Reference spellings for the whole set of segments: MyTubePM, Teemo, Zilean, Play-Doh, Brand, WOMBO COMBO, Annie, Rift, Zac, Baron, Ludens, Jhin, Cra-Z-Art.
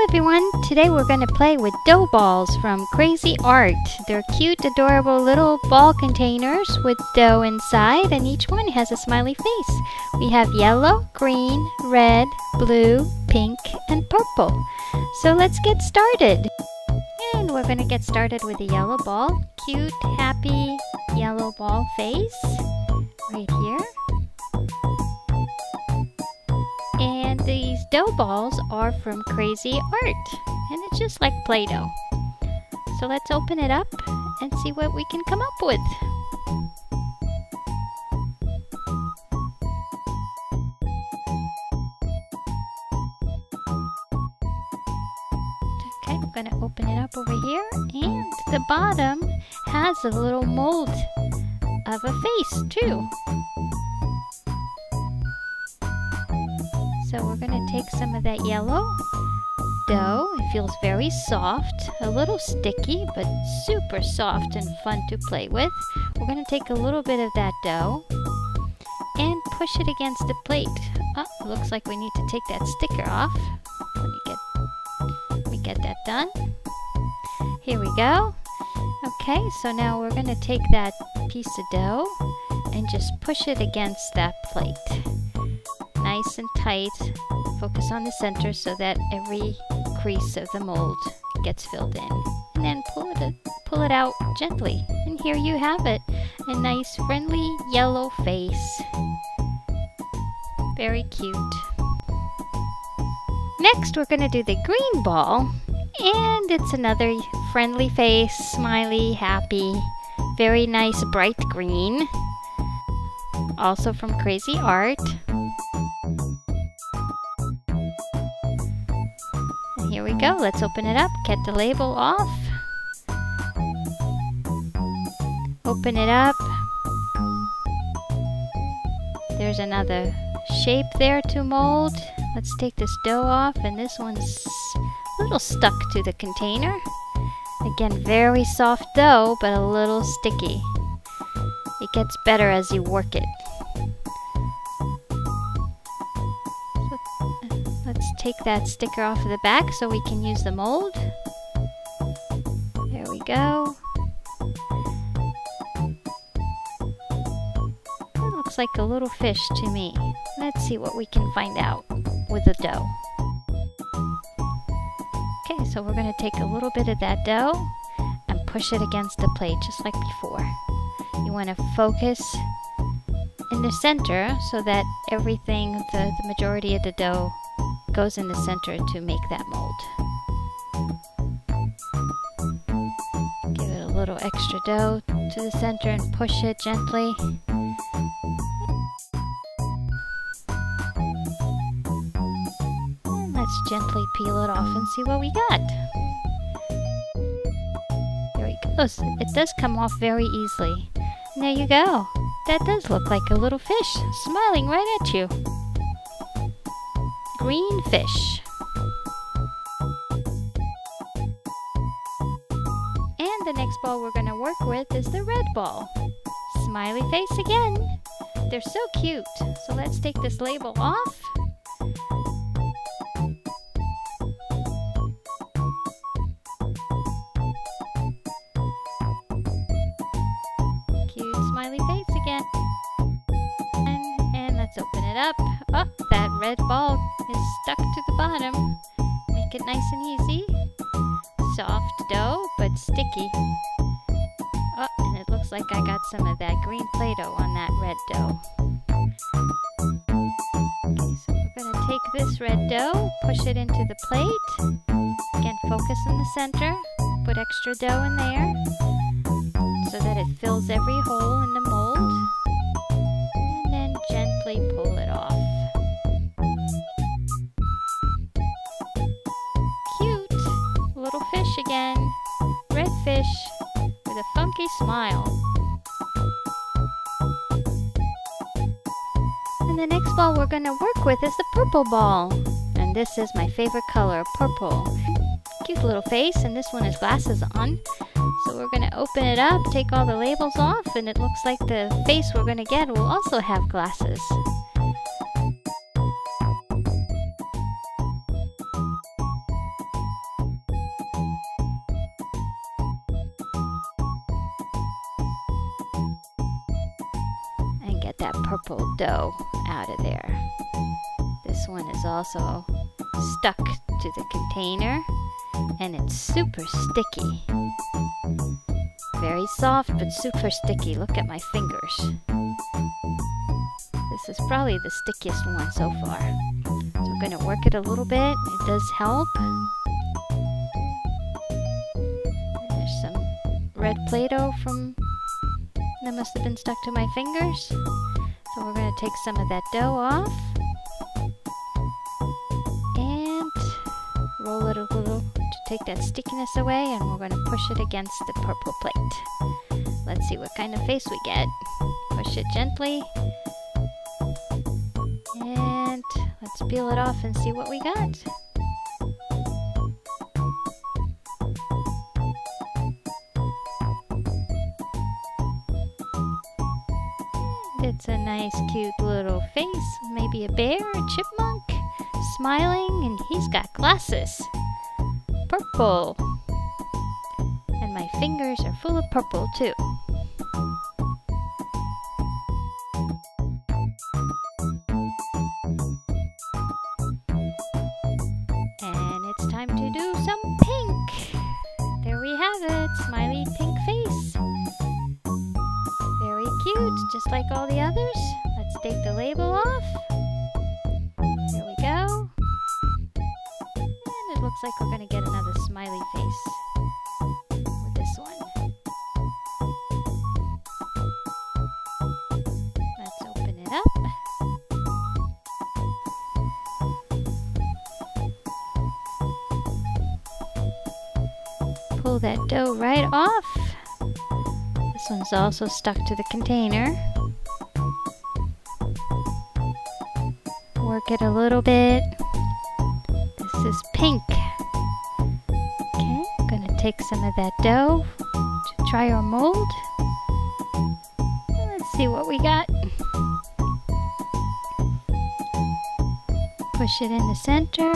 Hello everyone! Today we're going to play with dough balls from Cra-Z-Art. They're cute, adorable little ball containers with dough inside, and each one has a smiley face. We have yellow, green, red, blue, pink, and purple. So let's get started! And we're going to get started with the yellow ball. Cute, happy yellow ball face right here. And these dough balls are from Cra-Z-Art, and it's just like Play-Doh. So let's open it up and see what we can come up with. Okay, I'm going to open it up over here, and the bottom has a little mold of a face too. So we're going to take some of that yellow dough. It feels very soft, a little sticky, but super soft and fun to play with. We're going to take a little bit of that dough and push it against the plate. Oh, looks like we need to take that sticker off. Let me get that done. Here we go. Okay, so now we're going to take that piece of dough and just push it against that plate. Nice and tight. Focus on the center so that every crease of the mold gets filled in. And then pull it out gently. And here you have it. A nice friendly yellow face. Very cute. Next we're going to do the green ball. And it's another friendly face, smiley, happy, very nice bright green. Also from Cra-Z-Art. Here we go, let's open it up, get the label off. Open it up. There's another shape there to mold. Let's take this dough off, and this one's a little stuck to the container. Again, very soft dough, but a little sticky. It gets better as you work it. Let's take that sticker off of the back so we can use the mold. There we go. That looks like a little fish to me. Let's see what we can find out with the dough. Okay, so we're going to take a little bit of that dough and push it against the plate just like before. You want to focus in the center so that everything, the majority of the dough goes in the center to make that mold. Give it a little extra dough to the center and push it gently. And let's gently peel it off and see what we got. There it goes. It does come off very easily. And there you go. That does look like a little fish smiling right at you. Green fish. And the next ball we're going to work with is the red ball. Smiley face again. They're so cute. So let's take this label off. Cute smiley face again. And let's open it up. Oh, that red ball is stuck to the bottom. Make it nice and easy. Soft dough, but sticky. Oh, and it looks like I got some of that green Play-Doh on that red dough. Okay, so we're going to take this red dough, push it into the plate. Again, focus on the center. Put extra dough in there so that it fills every hole in the mold. And then gently pull it off. Again, red fish with a funky smile. And the next ball we're going to work with is the purple ball. And this is my favorite color, purple. Cute little face, and this one has glasses on. So we're going to open it up, take all the labels off, and it looks like the face we're going to get will also have glasses. that purple dough out of there. This one is also stuck to the container, and it's super sticky. Very soft, but super sticky. Look at my fingers. This is probably the stickiest one so far. So we're going to work it a little bit. It does help. There's some red Play-Doh from that must have been stuck to my fingers. So we're going to take some of that dough off and roll it a little to take that stickiness away, and we're going to push it against the purple plate. Let's see what kind of face we get. Push it gently. And let's peel it off and see what we got. It's a nice, cute little face. Maybe a bear, a chipmunk, smiling, and he's got glasses. Purple. And my fingers are full of purple, too. Time to do some pink. There we have it, smiley pink face. Very cute, just like all the others. Let's take the label off. There we go. And it looks like we're going to get another smiley face with this one. Let's open it up. Pull that dough right off. This one's also stuck to the container. Work it a little bit. This is pink. Okay, I'm gonna take some of that dough to try our mold. Let's see what we got. Push it in the center.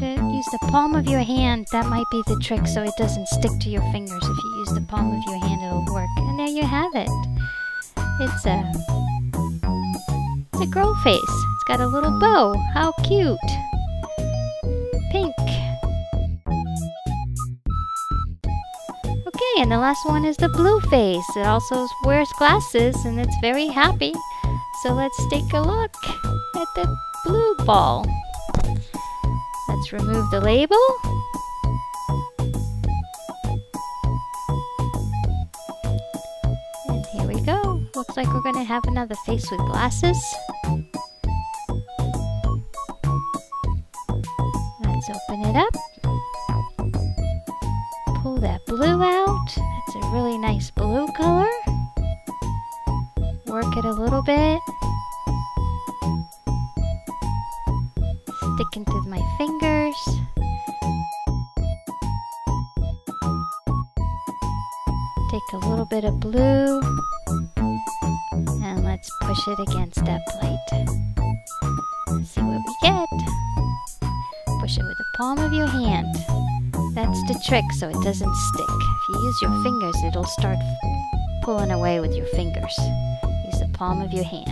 Use the palm of your hand. That might be the trick, so it doesn't stick to your fingers. If you use the palm of your hand, it'll work. And there you have it. It's a girl face. It's got a little bow. How cute. Pink. Okay, and the last one is the blue face. It also wears glasses, and it's very happy. So let's take a look at the blue ball. Let's remove the label. And here we go. Looks like we're going to have another face with glasses. Let's open it up. Pull that blue out. It's a really nice blue color. Work it a little bit. Stick into my fingers. Take a little bit of blue and let's push it against that plate. Let's see what we get. Push it with the palm of your hand. That's the trick, so it doesn't stick. If you use your fingers, it'll start pulling away with your fingers. Use the palm of your hand.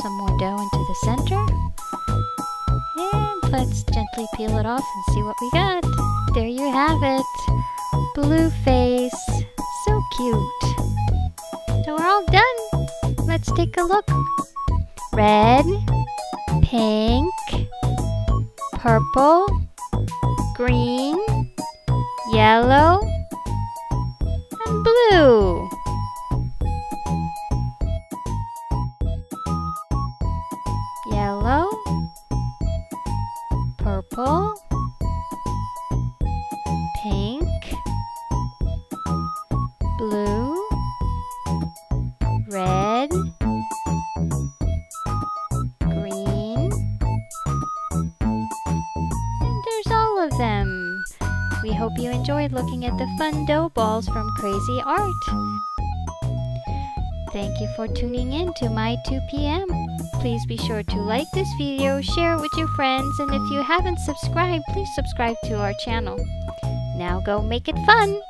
Some more dough into the center, and let's gently peel it off and see what we got. There you have it, blue face, so cute. So we're all done. Let's take a look. Red, pink, purple, green, yellow, and blue. Yellow, purple, pink, blue, red, green, and there's all of them. We hope you enjoyed looking at the fun dough balls from Cra-Z-Art. Thank you for tuning in to MyTubePM. Please be sure to like this video, share it with your friends, and if you haven't subscribed, please subscribe to our channel. Now go make it fun!